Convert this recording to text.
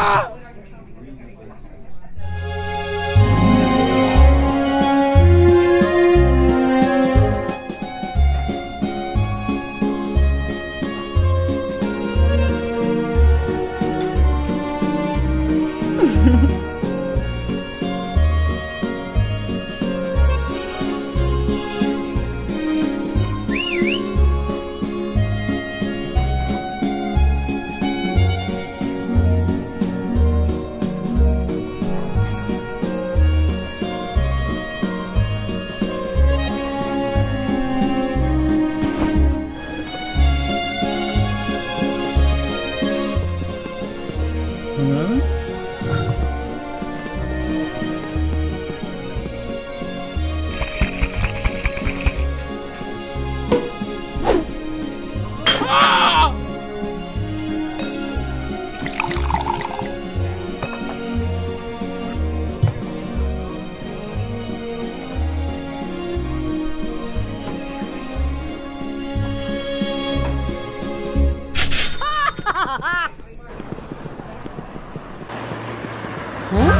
Ah! Huh?